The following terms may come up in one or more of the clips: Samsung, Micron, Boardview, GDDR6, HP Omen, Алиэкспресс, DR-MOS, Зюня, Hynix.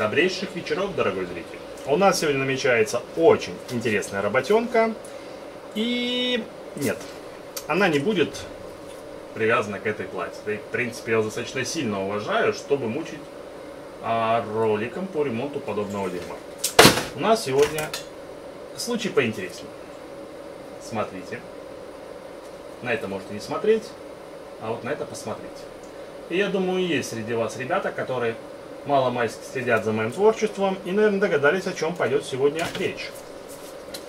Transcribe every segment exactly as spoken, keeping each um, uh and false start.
Добрейших вечеров, дорогой зритель. У нас сегодня намечается очень интересная работенка. И нет, она не будет привязана к этой плате. В принципе, я его достаточно сильно уважаю, чтобы мучить роликом по ремонту подобного дерьма. У нас сегодня случай поинтереснее. Смотрите. На это можете не смотреть, а вот на это посмотрите. И я думаю, есть среди вас ребята, которые мало-мальски следят за моим творчеством и, наверное, догадались, о чем пойдет сегодня речь.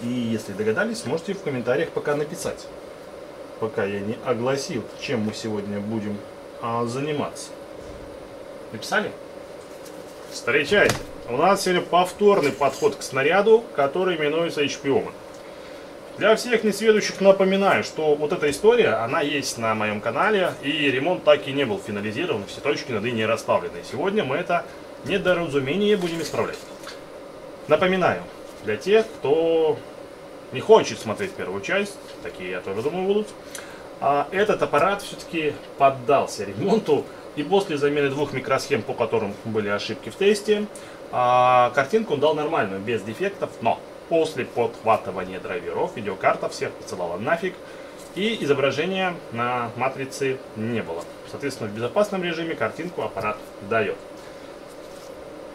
И если догадались, можете в комментариях пока написать, пока я не огласил, чем мы сегодня будем а, заниматься. Написали? Встречайте! У нас сегодня повторный подход к снаряду, который именуется эйч пи Omen. Для всех несведущих напоминаю, что вот эта история, она есть на моем канале, и ремонт так и не был финализирован, все точки над «и» не расставлены. Сегодня мы это недоразумение будем исправлять. Напоминаю, для тех, кто не хочет смотреть первую часть, такие, я тоже думаю, будут, а этот аппарат все-таки поддался ремонту, и после замены двух микросхем, по которым были ошибки в тесте, а картинку он дал нормальную, без дефектов, но... После подхватывания драйверов видеокарта всех поцелала нафиг, и изображения на матрице не было. Соответственно, в безопасном режиме картинку аппарат дает.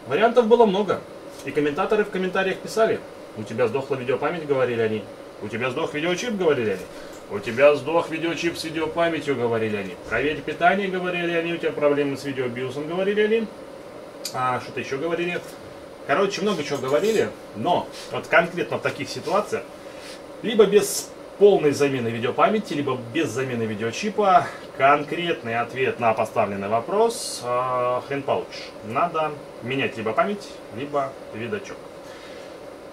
Вариантов было много, и комментаторы в комментариях писали: у тебя сдохла видеопамять, говорили они, у тебя сдох видеочип, говорили они, у тебя сдох видеочип с видеопамятью, говорили они, проверь питание, говорили они, у тебя проблемы с видеобиосом, говорили они, а что-то еще говорили. Короче, много чего говорили, но вот конкретно в таких ситуациях либо без полной замены видеопамяти, либо без замены видеочипа конкретный ответ на поставленный вопрос э, хрен получишь. Надо менять либо память, либо видачок.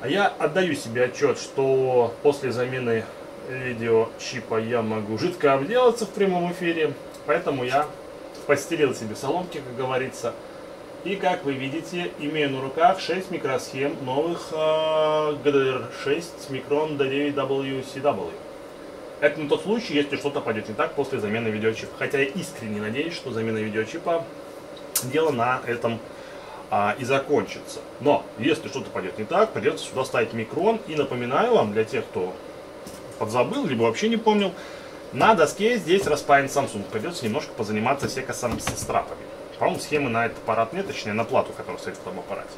Я отдаю себе отчет, что после замены видеочипа я могу жидко обделаться в прямом эфире, поэтому я постелил себе соломки, как говорится. И, как вы видите, имею на руках шесть микросхем новых э, джи ди ди ар шесть Micron ди девять дабл ю си дабл ю. Это на тот случай, если что-то пойдет не так после замены видеочипа. Хотя я искренне надеюсь, что замена видеочипа дело на этом э, и закончится. Но, если что-то пойдет не так, придется сюда ставить Micron. И напоминаю вам, для тех, кто подзабыл, либо вообще не помнил, на доске здесь распаян Samsung. Придется немножко позаниматься всяко сам со страпами. По-моему, схемы на этот аппарат нет, точнее на плату, которая стоит в том аппарате.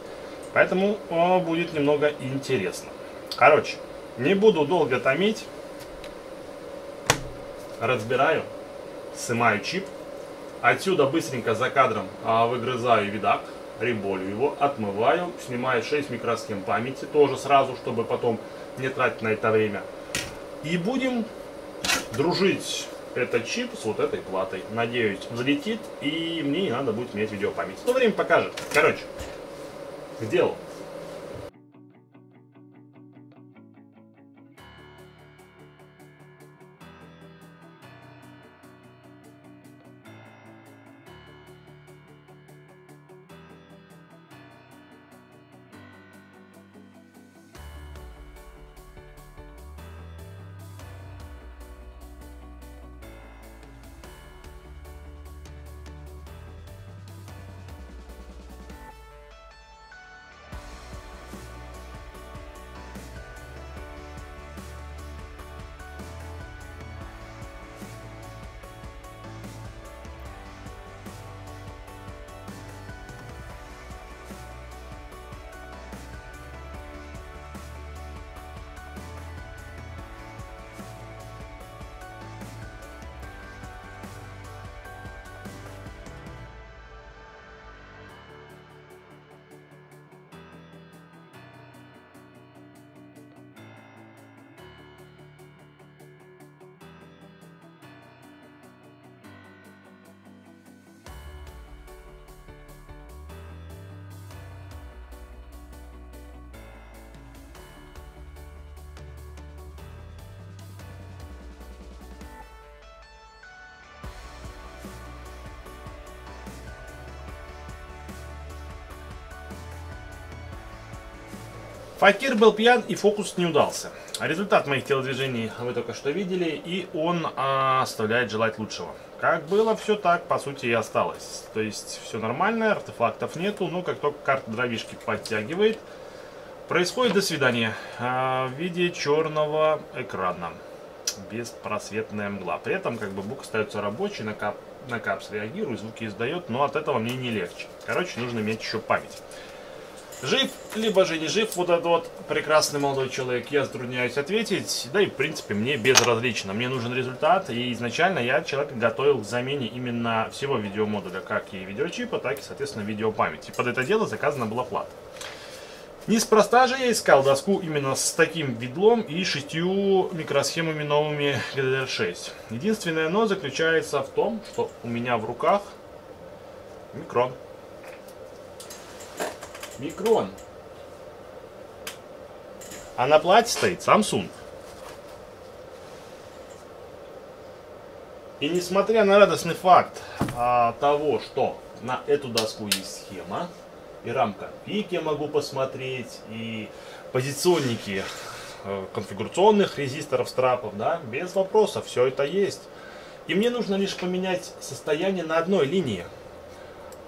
Поэтому о, будет немного интересно. Короче, не буду долго томить. Разбираю, снимаю чип. Отсюда быстренько за кадром а, выгрызаю видак, реболю его, отмываю. Снимаю шесть микросхем памяти, тоже сразу, чтобы потом не тратить на это время. И будем дружить. Это чип с вот этой платой. Надеюсь, взлетит, и мне не надо будет менять видеопамять. Но время покажет. Короче, к делу. Факир был пьян, и фокус не удался. Результат моих телодвижений вы только что видели, и он а, оставляет желать лучшего. Как было, все так, по сути, и осталось. То есть все нормально, артефактов нету, но как только карта дровишки подтягивает, происходит до свидания а, в виде черного экрана. Беспросветная мгла. При этом как бы бук остается рабочий, на, кап, на капс реагирует, звуки издает, но от этого мне не легче. Короче, нужно иметь еще память. Жив, либо же не жив, вот этот вот прекрасный молодой человек, я затрудняюсь ответить, да и в принципе мне безразлично, мне нужен результат, и изначально я человека готовил к замене именно всего видеомодуля, как и видеочипа, так и, соответственно, видеопамяти. Под это дело заказана была плата. Неспроста же я искал доску именно с таким видлом и шестью микросхемами новыми джи ди ди ар шесть. Единственное но заключается в том, что у меня в руках Micron. Micron. А на плате стоит Samsung. И несмотря на радостный факт а, того, что на эту доску есть схема, и рамка пик я могу посмотреть, и позиционники э, конфигурационных резисторов, страпов, да, без вопросов, все это есть. И мне нужно лишь поменять состояние на одной линии.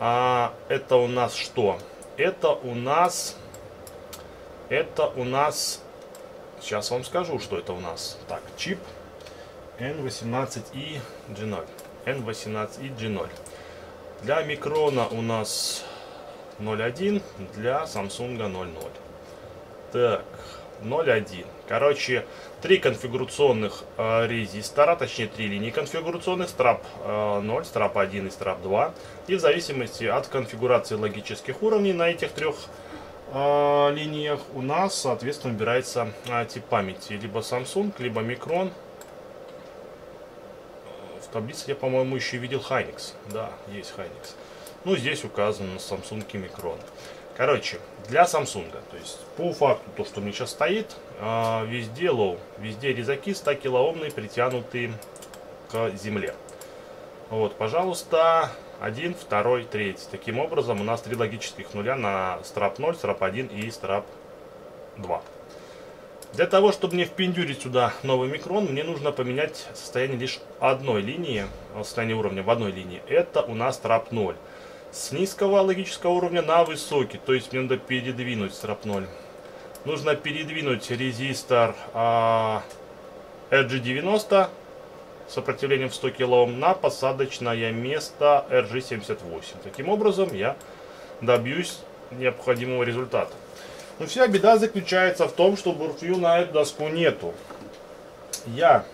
А это у нас что? Это у нас, это у нас, сейчас вам скажу, что это у нас. Так, чип эн восемнадцать и джи ноль. эн восемнадцать и джи ноль. Для Микрона у нас ноль один, для Samsung ноль ноль. Так, ноль один. Короче, три конфигурационных э, резистора, точнее три линии конфигурационных, страп э, ноль, страп один и страп два. И в зависимости от конфигурации логических уровней на этих трех э, линиях у нас, соответственно, выбирается э, тип памяти. Либо Samsung, либо Micron. В таблице я, по-моему, еще видел Hynix. Да, есть Hynix. Ну, здесь указано на Samsung и Micron. Короче, для Samsung, то есть по факту то, что у меня сейчас стоит, везде лоу, везде резаки сто килоомные притянуты к земле. Вот, пожалуйста, один, два, три. Таким образом, у нас три логических нуля на страп ноль, страп один и страп два. Для того, чтобы мне впендюрить сюда новый Micron, мне нужно поменять состояние лишь одной линии, состояние уровня в одной линии. Это у нас страп ноль. С низкого логического уровня на высокий, то есть мне надо передвинуть страп ноль. Нужно передвинуть резистор а, эр джи девяносто с сопротивлением в сто килоом на посадочное место эр джи семьдесят восемь. Таким образом я добьюсь необходимого результата. Но вся беда заключается в том, что Boardview на эту доску нету. Я,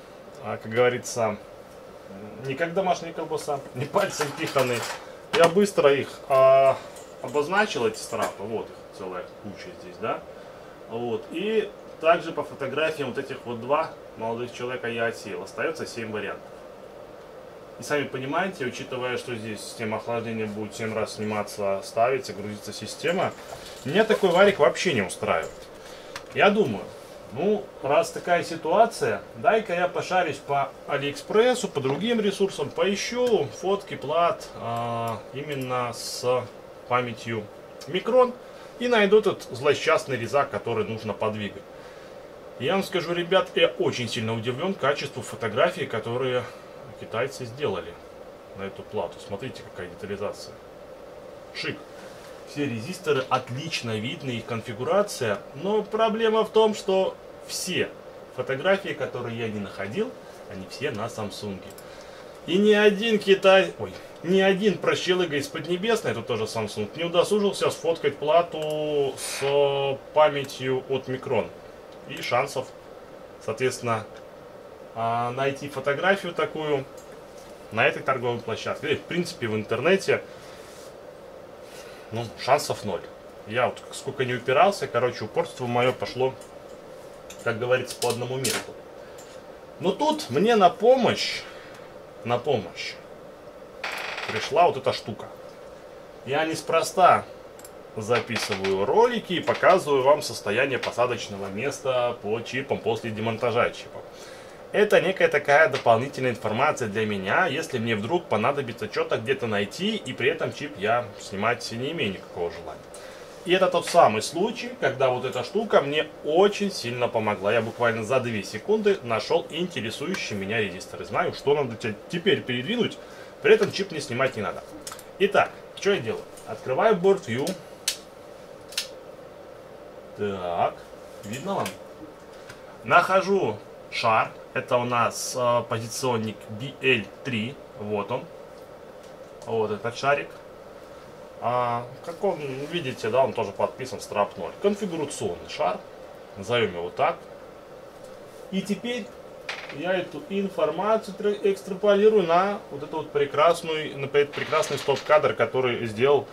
как говорится, не как домашняя колбаса, не пальцем пиханы. Я быстро их а, обозначил, эти страпы, вот их целая куча здесь, да. Вот. И также по фотографиям вот этих вот два молодых человека я отсеял. Остается семь вариантов. И сами понимаете, учитывая, что здесь система охлаждения будет семь раз сниматься, ставиться, грузится система, меня такой варик вообще не устраивает. Я думаю, ну, раз такая ситуация, дай-ка я пошарюсь по Алиэкспрессу, по другим ресурсам, поищу фотки плат а, именно с памятью Micron и найду этот злосчастный резак, который нужно подвигать. Я вам скажу, ребят, я очень сильно удивлен качеству фотографий, которые китайцы сделали на эту плату. Смотрите, какая детализация. Шик. Все резисторы отлично видны, их конфигурация. Но проблема в том, что все фотографии, которые я не находил, они все на Samsung. И ни один китай... Ой, ни один прощелыга из Поднебесной, это тоже Samsung, не удосужился сфоткать плату с памятью от Micron. И шансов, соответственно, найти фотографию такую на этой торговой площадке. И, в принципе, в интернете, ну, шансов ноль. Я вот сколько не упирался, короче, упорство мое пошло, как говорится, по одному месту. Но тут мне на помощь, на помощь пришла вот эта штука. Я неспроста записываю ролики и показываю вам состояние посадочного места по чипам после демонтажа чипов. Это некая такая дополнительная информация для меня, если мне вдруг понадобится что-то где-то найти, и при этом чип я снимать не имею никакого желания. И это тот самый случай, когда вот эта штука мне очень сильно помогла. Я буквально за две секунды нашел интересующий меня резистор. И знаю, что надо теперь передвинуть, при этом чип мне снимать не надо. Итак, что я делаю? Открываю Boardview. Так, видно вам? Нахожу шар. Это у нас э, позиционник би эл три. Вот он. Вот этот шарик. А, как он, видите, да, он тоже подписан страп ноль. Конфигурационный шар. Назовем его так. И теперь я эту информацию экстраполирую на вот этот вот прекрасную, на этот прекрасный стоп-кадр, который сделал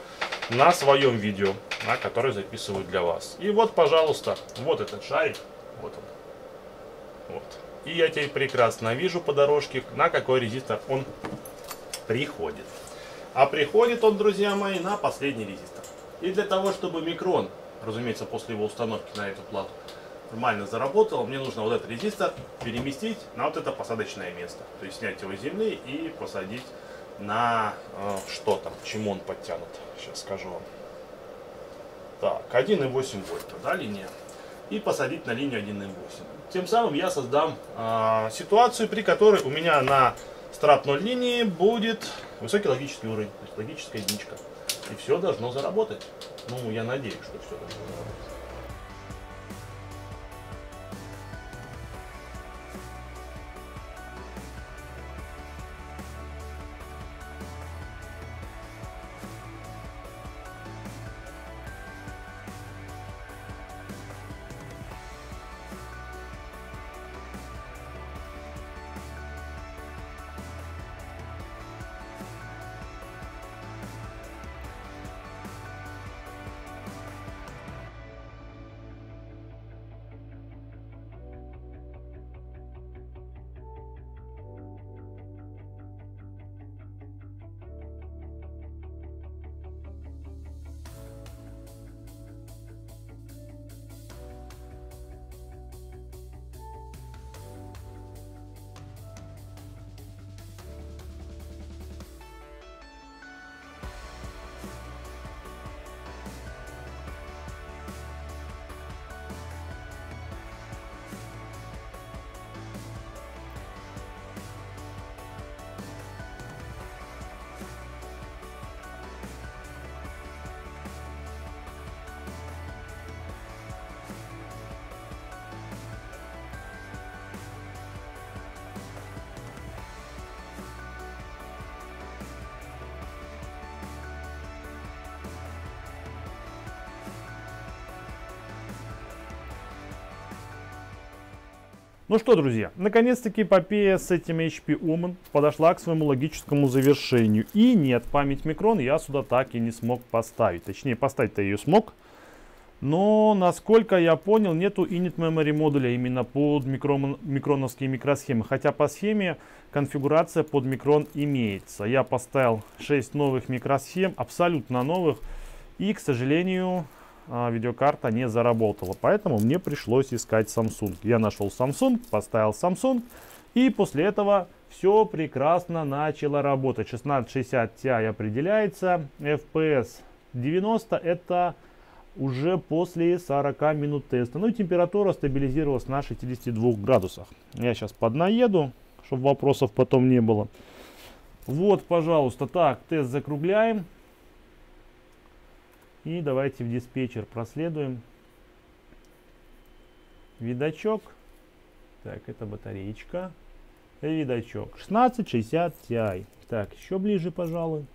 на своем видео, на который записываю для вас. И вот, пожалуйста, вот этот шарик. Вот он. Вот. И я теперь прекрасно вижу по дорожке, на какой резистор он приходит. А приходит он, друзья мои, на последний резистор. И для того, чтобы Micron, разумеется, после его установки на эту плату, нормально заработал, мне нужно вот этот резистор переместить на вот это посадочное место. То есть снять его с земли и посадить на э, что там, к чему он подтянут. Сейчас скажу вам. Так, один и восемь вольта, да, линия. И посадить на линию один и восемь. Тем самым я создам э, ситуацию, при которой у меня на страп ноль линии будет высокий логический уровень, то есть логическая единичка. И все должно заработать. Ну, я надеюсь, что все должно заработать. Ну что, друзья, наконец-таки эпопея с этим эйч пи Omen подошла к своему логическому завершению. И нет, память Micron я сюда так и не смог поставить. Точнее, поставить-то ее смог. Но, насколько я понял, нету init memory модуля именно под микрон, микроновские микросхемы. Хотя по схеме конфигурация под Micron имеется. Я поставил шесть новых микросхем, абсолютно новых. И, к сожалению, видеокарта не заработала, поэтому мне пришлось искать Samsung. Я нашел Samsung, поставил Samsung, и после этого все прекрасно начало работать. шестнадцать шестьдесят Ti определяется, эф пи эс девяносто, это уже после сорока минут теста. Ну и температура стабилизировалась на шестидесяти двух градусах. Я сейчас поднаеду, чтобы вопросов потом не было. Вот, пожалуйста, так, тест закругляем. И давайте в диспетчер проследуем. Видачок. Так, это батареечка. Видачок. шестнадцать шестьдесят Ti. Так, еще ближе, пожалуй.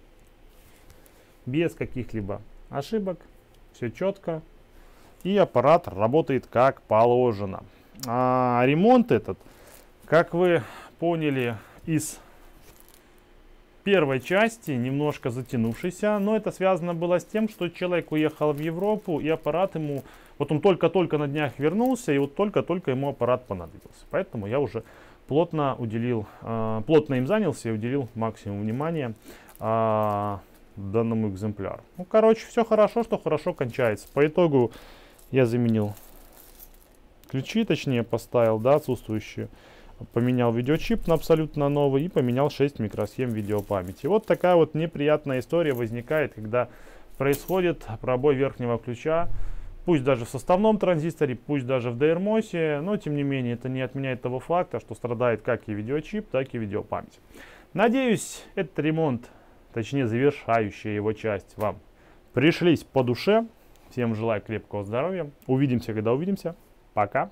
Без каких-либо ошибок. Все четко. И аппарат работает как положено. А ремонт этот, как вы поняли из первой части, немножко затянувшийся, но это связано было с тем, что человек уехал в Европу, и аппарат ему, вот он только-только на днях вернулся, и вот только-только ему аппарат понадобился. Поэтому я уже плотно уделил, э, плотно им занялся и уделил максимум внимания э, данному экземпляру. Ну, короче, все хорошо, что хорошо кончается. По итогу я заменил ключи, точнее поставил, да, отсутствующие. Поменял видеочип на абсолютно новый и поменял шесть микросхем видеопамяти. Вот такая вот неприятная история возникает, когда происходит пробой верхнего ключа, пусть даже в составном транзисторе, пусть даже в ди ар мос, но тем не менее это не отменяет того факта, что страдает как и видеочип, так и видеопамять. Надеюсь, этот ремонт, точнее завершающая его часть, вам пришлись по душе. Всем желаю крепкого здоровья. Увидимся, когда увидимся. Пока.